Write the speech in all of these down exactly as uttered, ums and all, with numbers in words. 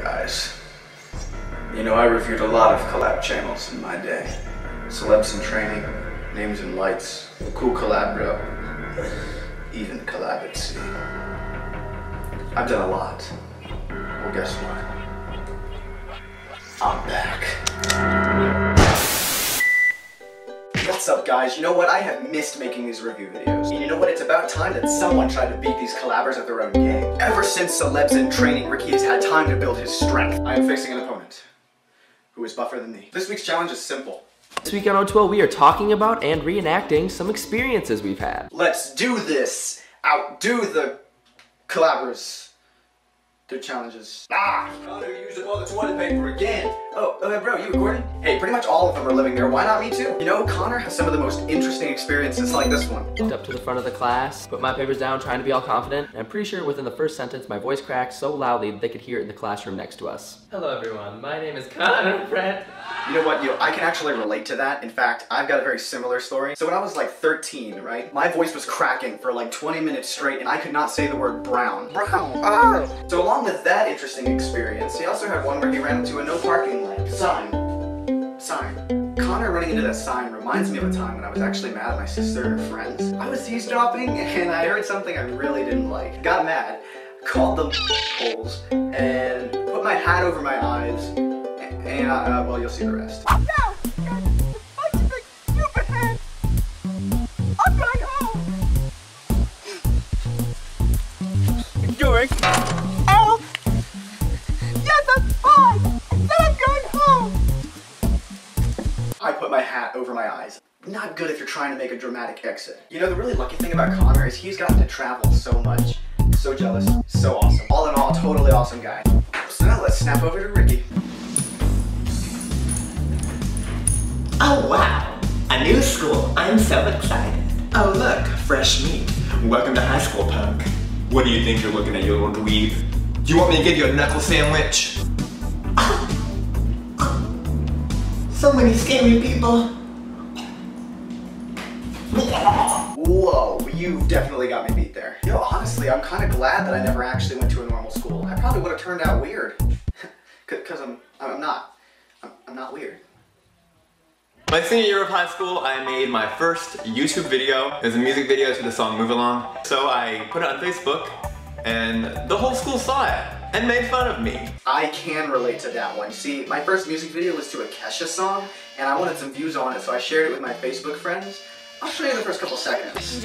guys. You know, I reviewed a lot of collab channels in my day. Celebs in Training, Names in Lights, The Cool Collab Bro, even Collab at Sea. I've done a lot. Well, guess what? I'm back. What's up, guys? You know what? I have missed making these review videos. And you know what? It's about time that someone tried to beat these collabers at their own game. Ever since Celebs in Training, Ricky has had time to build his strength. I am facing an opponent who is buffer than me. This week's challenge is simple. This week on O two L, we are talking about and reenacting some experiences we've had. Let's do this! Outdo the collabers. Their challenges. Ah! Connor, you used up all the toilet paper again! Oh, uh, bro, you recording? Hey, pretty much all of them are living there. Why not me too? You know, Connor has some of the most interesting experiences like this one. Stepped up to the front of the class, put my papers down, trying to be all confident. And I'm pretty sure within the first sentence, my voice cracked so loudly that they could hear it in the classroom next to us. Hello, everyone. My name is Connor Brent. You know what, yo, I can actually relate to that. In fact, I've got a very similar story. So when I was like thirteen, right, my voice was cracking for like twenty minutes straight and I could not say the word brown. Brown, ah! So along with that interesting experience, he also had one where he ran into a no parking light sign. Sign. Connor running into that sign reminds me of a time when I was actually mad at my sister and her friends. I was eavesdropping and I heard something I really didn't like. Got mad, called them holes, and put my hat over my eyes. And, uh, well, you'll see the rest. No! Guys, I think stupid head! I'm going home! Doing? Oh! Yes, that's fine! Then I'm going home! I put my hat over my eyes. Not good if you're trying to make a dramatic exit. You know, the really lucky thing about Connor is he's gotten to travel so much. So jealous. So awesome. All in all, totally awesome guy. So now let's snap over to Ricky. Oh wow, a new school, I'm so excited. Oh look, fresh meat. Welcome to high school, punk. What do you think you're looking at, you little dweeb? Do you want me to give you a knuckle sandwich? So many scary people. Whoa, you've definitely got me beat there. Yo, honestly, I'm kinda glad that I never actually went to a normal school. I probably would've turned out weird. Cause I'm, I'm not, I'm, I'm not weird. My senior year of high school, I made my first YouTube video. It was a music video to the song Move Along. So I put it on Facebook, and the whole school saw it, and made fun of me. I can relate to that one. See, my first music video was to a Kesha song, and I wanted some views on it, so I shared it with my Facebook friends. I'll show you the first couple seconds.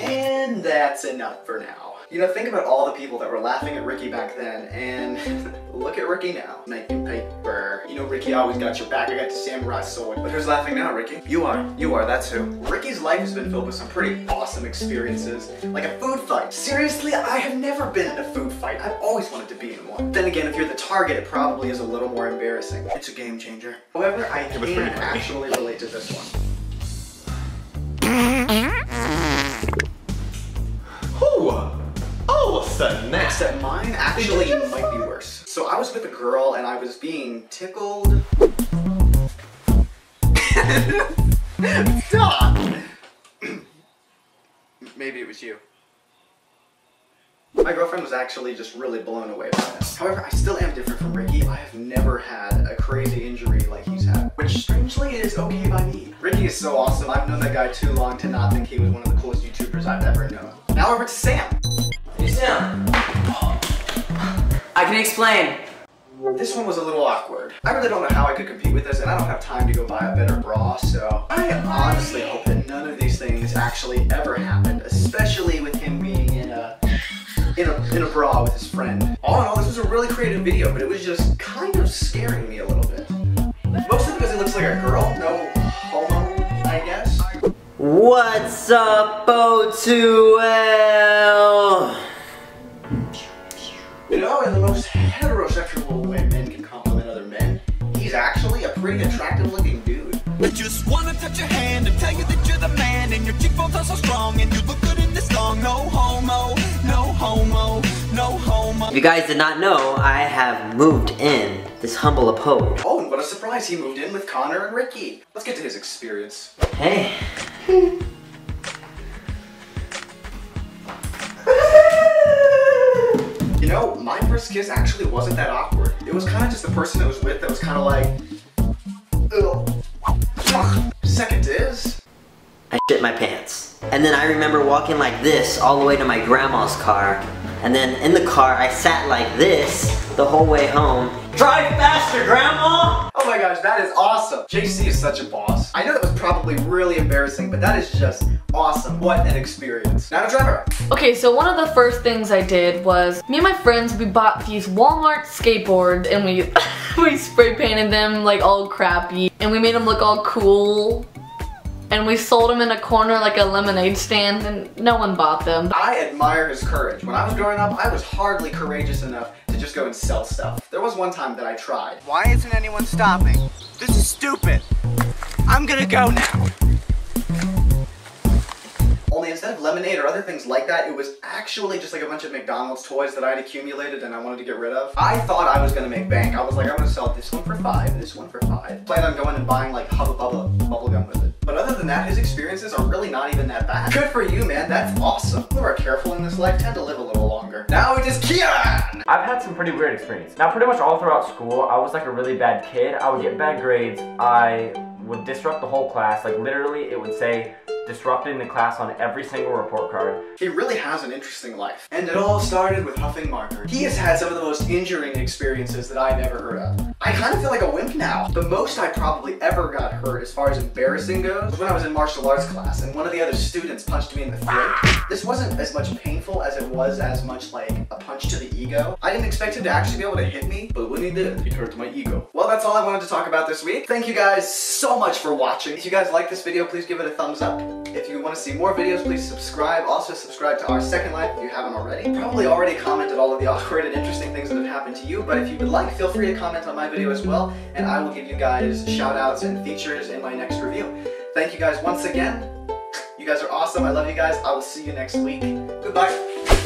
And that's enough for now. You know, think about all the people that were laughing at Ricky back then, and look at Ricky now. Making paper. You know, Ricky always got your back. I got the samurai sword. But who's laughing now, Ricky? You are. You are, that's who. Ricky's life has been filled with some pretty awesome experiences, like a food fight. Seriously, I have never been in a food fight. I've always wanted to be in one. Then again, if you're the target, it probably is a little more embarrassing. It's a game changer. However, I can actually relate to this one. Next that mine actually might be worse. So I was with a girl and I was being tickled. Stop! Maybe it was you. My girlfriend was actually just really blown away by this. However, I still am different from Ricky. I have never had a crazy injury like he's had, which strangely is okay by me. Ricky is so awesome. I've known that guy too long to not think he was one of the coolest YouTubers I've ever known. Now over to Sam. Hey Sam, I can explain. This one was a little awkward. I really don't know how I could compete with this and I don't have time to go buy a better bra, so I honestly hope that none of these things actually ever happened, especially with him being in a, in a, in a bra with his friend. All in all, this was a really creative video, but it was just kind of scaring me a little bit. Mostly because it looks like a girl, no homo, I guess. What's up, O two L? You know, in the most heterosexual way men can compliment other men, he's actually a pretty attractive looking dude. I just wanna touch your hand and tell you that you're the man, and your cheekbones are so strong, and you look good in this song. No homo, no homo, no homo. If you guys did not know, I have moved in this humble abode. Oh, and what a surprise, he moved in with Connor and Ricky. Let's get to his experience. Hey. know, my first kiss actually wasn't that awkward. It was kind of just the person I was with that was kind of like, ugh. Second is, I shit my pants. And then I remember walking like this all the way to my grandma's car. And then in the car, I sat like this the whole way home. Drive faster, Grandma! Oh my gosh, that is awesome. J C is such a boss. I know that was probably really embarrassing, but that is just awesome. What an experience. Now to driver. Okay, so one of the first things I did was, me and my friends, we bought these Walmart skateboards and we, we spray painted them like all crappy and we made them look all cool. And we sold them in a corner like a lemonade stand and no one bought them. I admire his courage. When I was growing up, I was hardly courageous enough to just go and sell stuff. There was one time that I tried. Why isn't anyone stopping? This is stupid. I'm gonna go now. Only instead of lemonade or other things like that, it was actually just like a bunch of McDonald's toys that I'd accumulated and I wanted to get rid of. I thought I was gonna make bank. I was like, I'm gonna sell this one for five, this one for five. Planned on going and buying like Hubba Bubba bubblegum with it. But other than that, his experiences are really not even that bad. Good for you, man. That's awesome. People who are careful in this life tend to live a little longer. Now it is Kian! I've had some pretty weird experiences. Now, pretty much all throughout school, I was like a really bad kid. I would get bad grades. I would disrupt the whole class. Like, literally, it would say, disrupting the class on every single report card. He really has an interesting life. And it all started with huffing markers. He has had some of the most injuring experiences that I've ever heard of. I kind of feel like a wimp now. The most I probably ever got hurt as far as embarrassing goes was when I was in martial arts class and one of the other students punched me in the throat. This wasn't as much painful as it was as much like a punch to the ego. I didn't expect him to actually be able to hit me, but when he did, he hurt my ego. Well, that's all I wanted to talk about this week. Thank you guys so much for watching. If you guys like this video, please give it a thumbs up. If you want to see more videos, please subscribe. Also subscribe to Our Second Life if you haven't already. You probably already commented all of the awkward and interesting things that have happened to you, but if you would like, feel free to comment on my video as well, and I will give you guys shout outs and features in my next review. Thank you guys once again. You guys are awesome. I love you guys. I will see you next week. Goodbye.